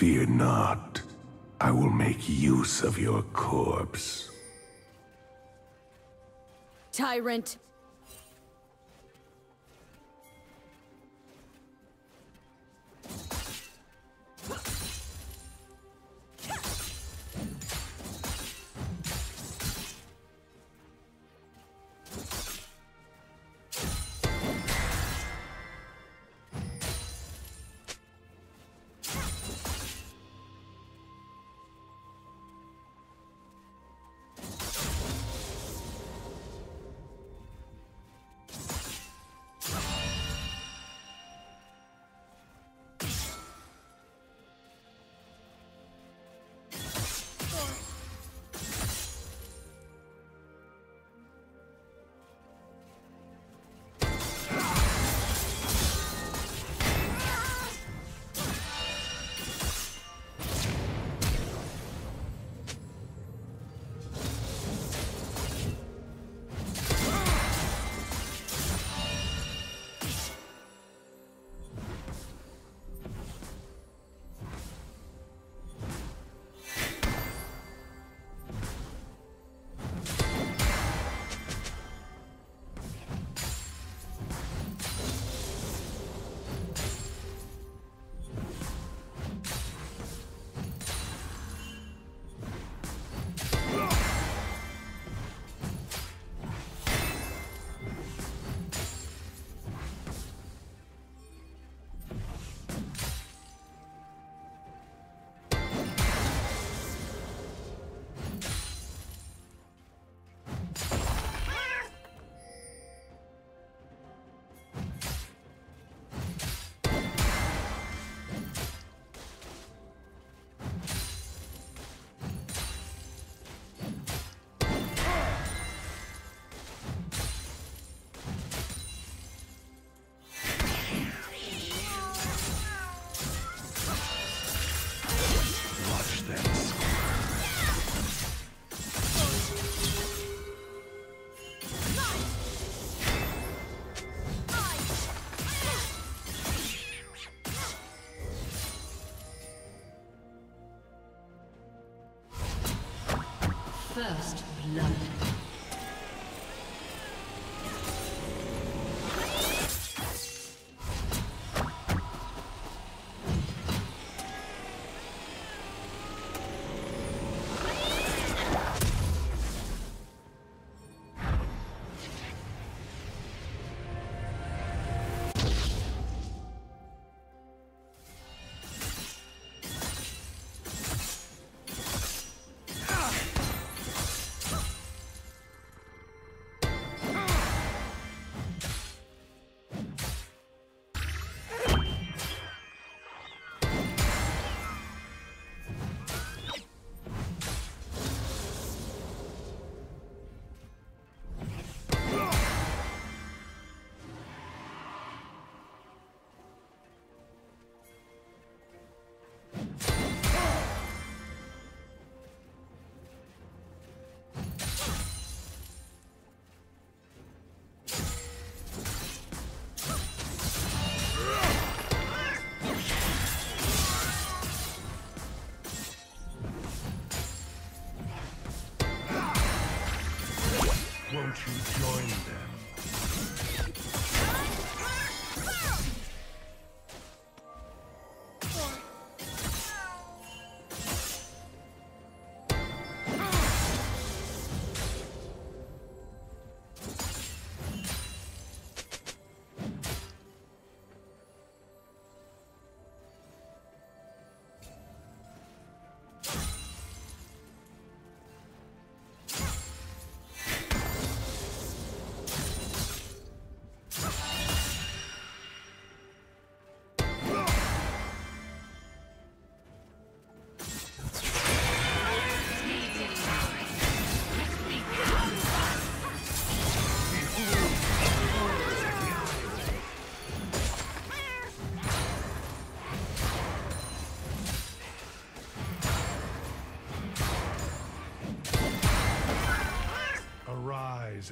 Fear not, I will make use of your corpse. Tyrant! First blood.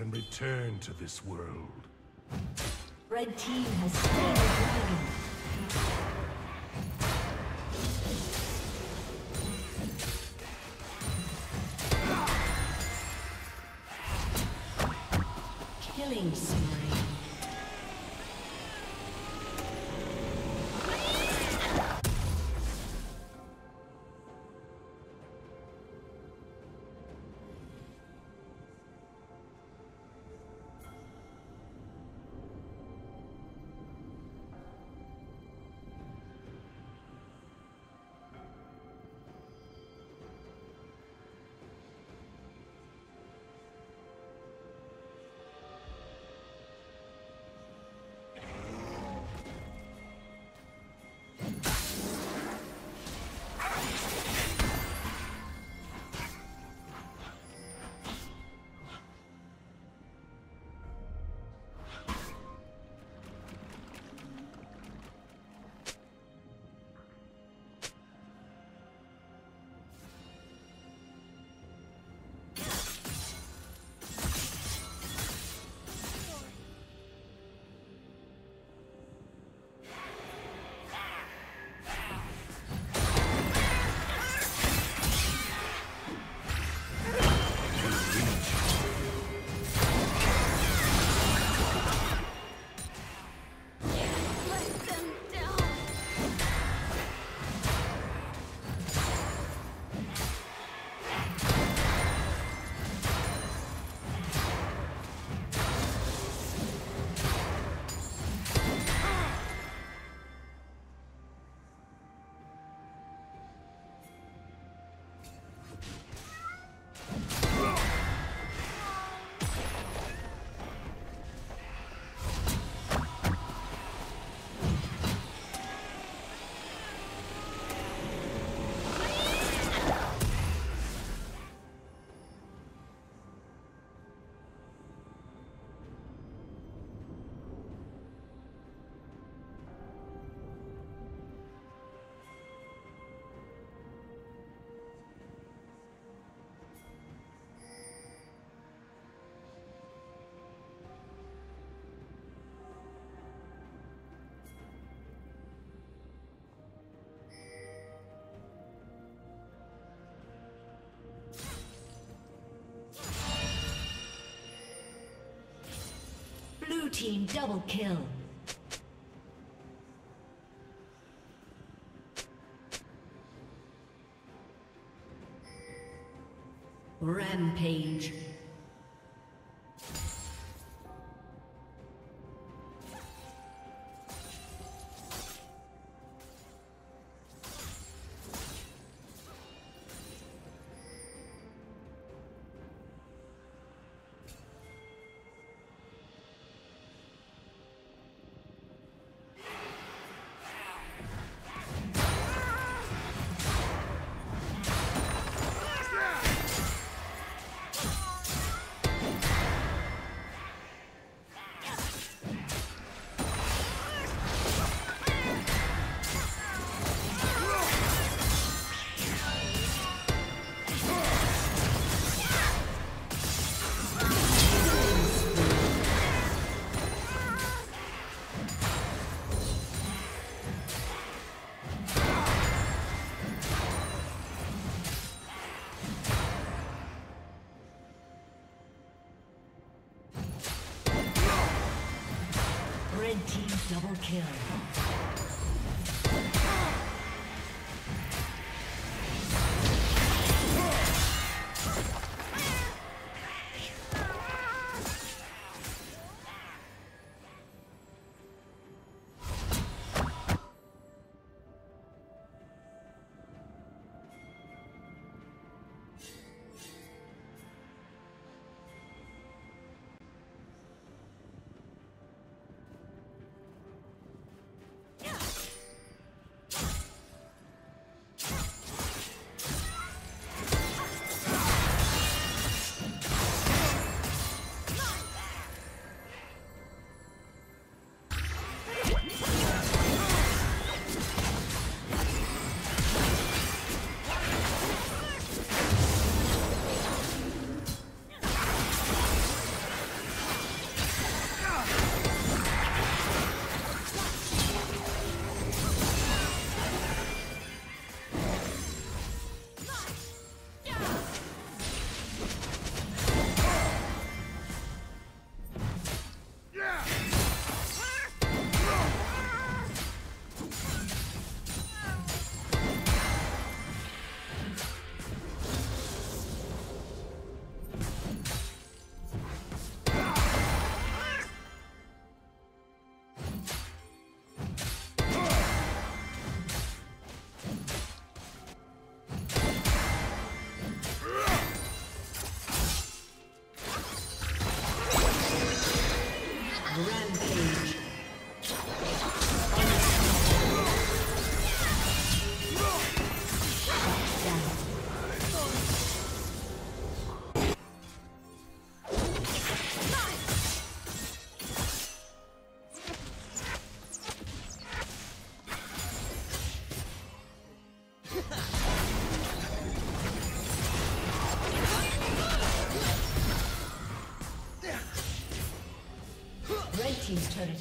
And return to this world. Red team has slain the dragon. killing spree. Blue team double kill. Rampage. Double kill. turret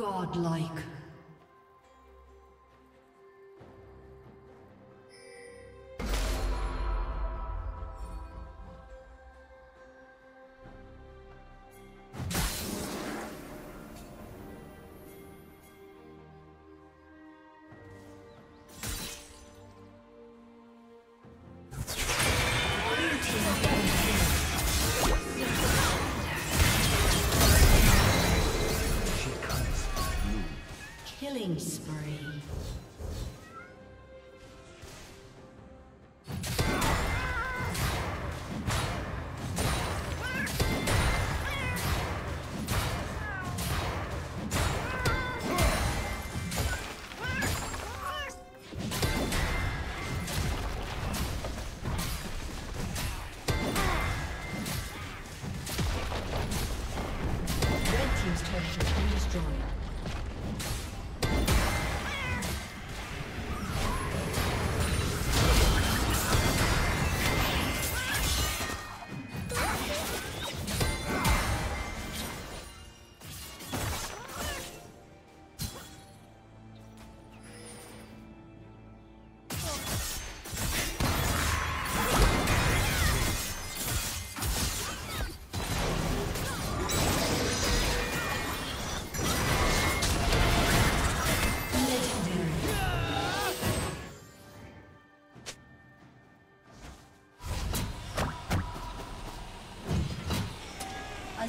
Godlike. Killing spree. A